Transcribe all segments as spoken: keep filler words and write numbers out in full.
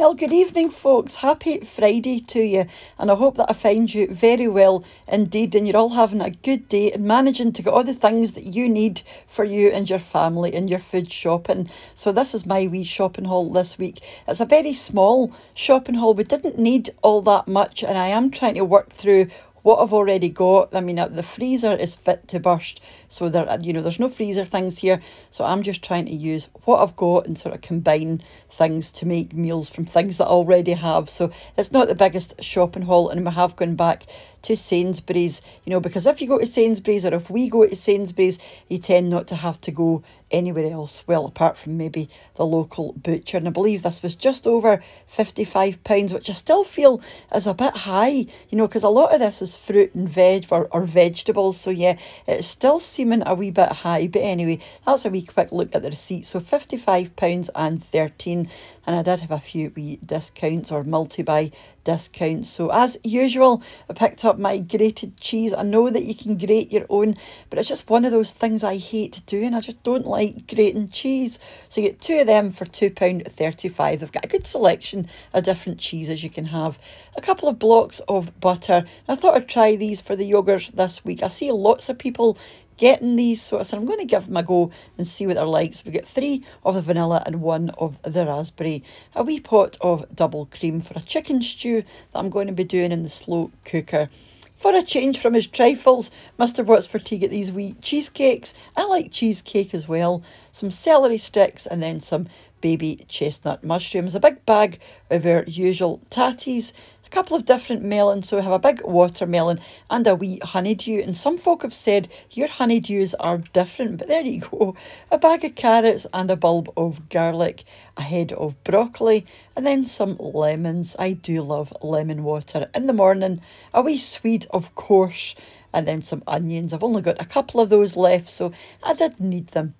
Well, good evening, folks. Happy Friday to you, and I hope that I find you very well indeed, and you're all having a good day and managing to get all the things that you need for you and your family and your food shopping. So this is my wee shopping haul this week. It's a very small shopping haul. We didn't need all that much, and I am trying to work through what I've already got. I mean, the freezer is fit to burst, so there, you know, there's no freezer things here. So I'm just trying to use what I've got and sort of combine things to make meals from things that I already have. So it's not the biggest shopping haul, and we have gone back to Sainsbury's, you know, because if you go to Sainsbury's, or if we go to Sainsbury's, you tend not to have to go anywhere else, well, apart from maybe the local butcher. And I believe this was just over fifty-five pounds, which I still feel is a bit high, you know, because a lot of this is fruit and veg or, or vegetables. So yeah, it's still seeming a wee bit high, but anyway, that's a wee quick look at the receipt. So fifty-five pounds and thirteen, and I did have a few wee discounts or multi-buy discounts. So as usual, I picked up my grated cheese. I know that you can grate your own, but it's just one of those things I hate doing. I just don't like grating cheese. So you get two of them for two pounds thirty-five. They've got a good selection of different cheeses you can have. A couple of blocks of butter. I thought I'd try these for the yoghurt this week. I see lots of people getting these, so I said I'm going to give them a go and see what they're like. So we get three of the vanilla and one of the raspberry. A wee pot of double cream for a chicken stew that I'm going to be doing in the slow cooker. For a change from his trifles, Mister What's For Tea get these wee cheesecakes. I like cheesecake as well. Some celery sticks and then some baby chestnut mushrooms. A big bag of our usual tatties. Couple of different melons, so we have a big watermelon and a wee honeydew, and some folk have said your honeydews are different, but there you go. A bag of carrots and a bulb of garlic, a head of broccoli, and then some lemons. I do love lemon water in the morning. A wee swede, of course, and then some onions. I've only got a couple of those left, so I did need them.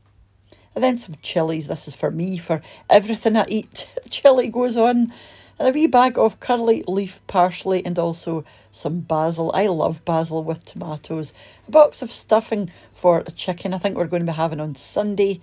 And then some chillies. This is for me, for everything I eat. Chili goes on. And a wee bag of curly leaf parsley and also some basil. I love basil with tomatoes. A box of stuffing for a chicken I think we're going to be having on Sunday.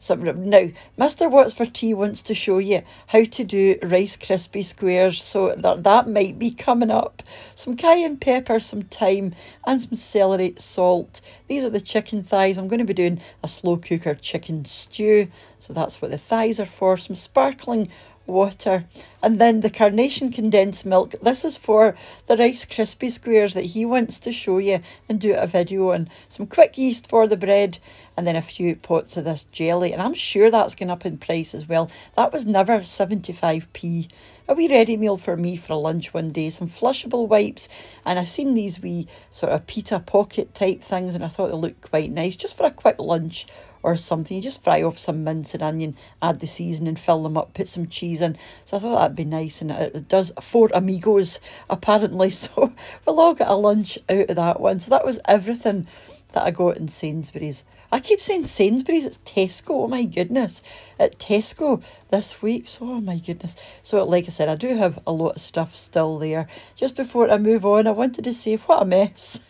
So now, Mister What's For Tea wants to show you how to do Rice Krispie Squares, so that, that might be coming up. Some cayenne pepper, some thyme, and some celery salt. These are the chicken thighs. I'm going to be doing a slow cooker chicken stew, so that's what the thighs are for. Some sparkling water, and then the Carnation condensed milk. This is for the Rice Krispie Squares that he wants to show you and do a video on. Some quick yeast for the bread, and then a few pots of this jelly, and I'm sure that's gone up in price as well. That was never seventy-five p. A wee ready meal for me for lunch one day. Some flushable wipes, and I've seen these wee sort of pita pocket type things, and I thought they looked quite nice just for a quick lunch or something. You just fry off some mince and onion, add the seasoning, fill them up, put some cheese in. So I thought that'd be nice, and it does four amigos apparently, so we'll all get a lunch out of that one. So that was everything that I got in Sainsbury's. I keep saying Sainsbury's, it's Tesco, oh my goodness, at Tesco this week, so oh my goodness. So like I said, I do have a lot of stuff still there. Just before I move on, I wanted to say what a mess.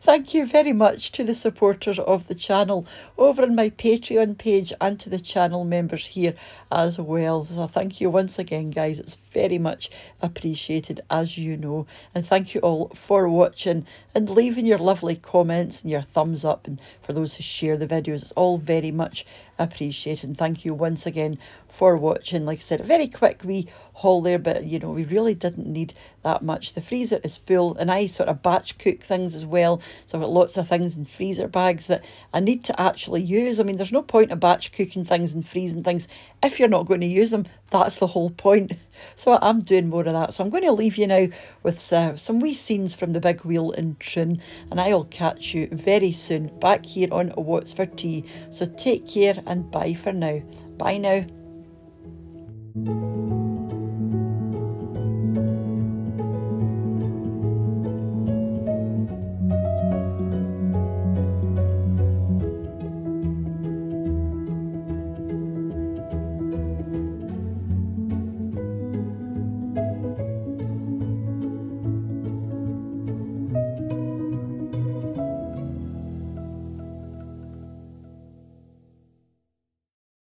Thank you very much to the supporters of the channel over on my Patreon page and to the channel members here as well. So thank you once again, guys. It's very much appreciated, as you know. And thank you all for watching and leaving your lovely comments and your thumbs up. And for those who share the videos, it's all very much appreciated. And thank you once again for watching. Like I said, a very quick wee haul there, but you know, we really didn't need that much. The freezer is full, and I sort of batch cook things as well, so I've got lots of things in freezer bags that I need to actually use. I mean, there's no point in batch cooking things and freezing things if you're not going to use them. That's the whole point. So I'm doing more of that. So I'm going to leave you now with uh, some wee scenes from the big wheel in Troon, and I'll catch you very soon back here on What's For Tea. So take care and bye for now. Bye now.